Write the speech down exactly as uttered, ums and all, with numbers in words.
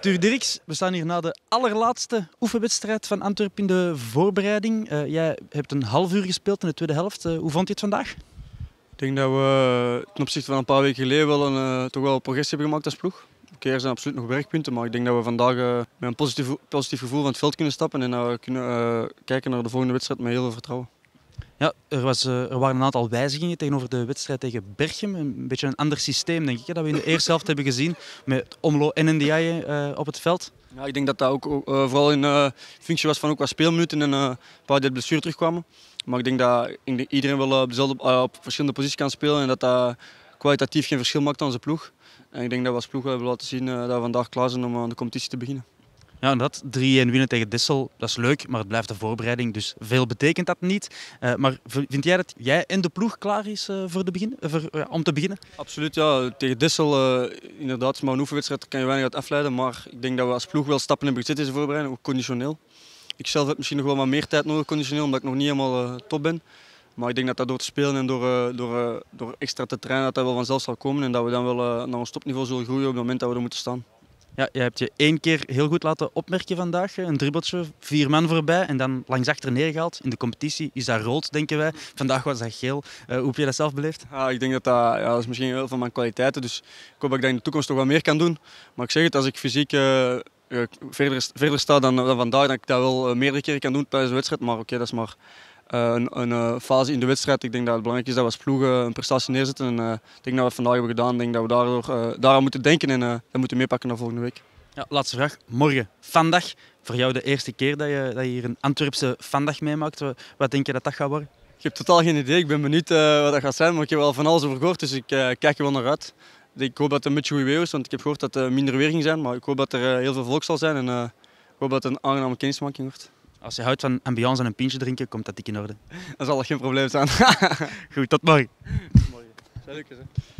Tuur Dierckx, we staan hier na de allerlaatste oefenwedstrijd van Antwerpen in de voorbereiding. Uh, jij hebt een half uur gespeeld in de tweede helft. Uh, hoe vond je het vandaag? Ik denk dat we ten opzichte van een paar weken geleden wel een, uh, toch wel progressie hebben gemaakt als ploeg. Oké, er zijn absoluut nog werkpunten, maar ik denk dat we vandaag uh, met een positief, positief gevoel van het veld kunnen stappen en uh, kunnen uh, kijken naar de volgende wedstrijd met heel veel vertrouwen. Ja, er, was, er waren een aantal wijzigingen tegenover de wedstrijd tegen Berchem. Een beetje een ander systeem, denk ik, dat we in de eerste helft hebben gezien met Omlo en N D I op het veld. Ja, ik denk dat dat ook uh, vooral in uh, functie was van ook wat speelminuten en uh, een paar die blessure terugkwamen. Maar ik denk dat iedereen wel op, dezelfde, uh, op verschillende posities kan spelen en dat dat kwalitatief geen verschil maakt aan zijn ploeg. En ik denk dat we als ploeg hebben laten zien uh, dat we vandaag klaar zijn om aan uh, de competitie te beginnen. Ja, dat drie een winnen tegen Dessel, dat is leuk, maar het blijft de voorbereiding, dus veel betekent dat niet. Uh, maar vind jij dat jij en de ploeg klaar is uh, voor de begin, uh, voor, uh, om te beginnen? Absoluut, ja. Tegen Dessel, uh, inderdaad, maar een oefenwedstrijd kan je weinig uit afleiden. Maar ik denk dat we als ploeg wel stappen hebben gezet in deze voorbereiding, ook conditioneel. Ik zelf heb misschien nog wel wat meer tijd nodig conditioneel, omdat ik nog niet helemaal uh, top ben. Maar ik denk dat dat door te spelen en door, uh, door, uh, door extra te trainen, dat dat wel vanzelf zal komen. En dat we dan wel uh, naar ons topniveau zullen groeien op het moment dat we er moeten staan. Ja, je hebt je één keer heel goed laten opmerken vandaag. Een dribbeltje, vier man voorbij en dan langs achter neergehaald. In de competitie is dat rood, denken wij. Vandaag was dat geel. Uh, hoe heb je dat zelf beleefd? Ja, ik denk dat dat, ja, dat is misschien heel van mijn kwaliteiten is. Dus ik hoop dat ik dat in de toekomst nog wat meer kan doen. Maar ik zeg het, als ik fysiek uh, verder, verder sta dan, dan vandaag, dat ik dat wel meerdere keren kan doen tijdens de wedstrijd. Maar oké, okay, dat is maar uh, een, een uh, fase in de wedstrijd. Ik denk dat het belangrijk is dat we als ploeg uh, een prestatie neerzetten. En, uh, ik denk dat we het vandaag hebben gedaan. Ik denk dat we daardoor, uh, daaraan moeten denken en uh, dat moeten meepakken naar volgende week. Ja, laatste vraag. Morgen, vandaag. Voor jou de eerste keer dat je, dat je hier een Antwerpse vandag meemaakt. Wat denk je dat dat gaat worden? Ik heb totaal geen idee. Ik ben benieuwd uh, wat dat gaat zijn. Maar ik heb wel van alles over gehoord, dus ik uh, kijk er wel naar uit. Ik hoop dat het een beetje goed weer is, want ik heb gehoord dat er minder weer ging zijn. Maar ik hoop dat er uh, heel veel volk zal zijn en uh, ik hoop dat het een aangename kennismaking wordt. Als je houdt van ambiance en een pintje drinken, komt dat dik in orde. Dan zal dat geen probleem zijn. Goed, tot morgen. Tot morgen. Dat is leuk, hè?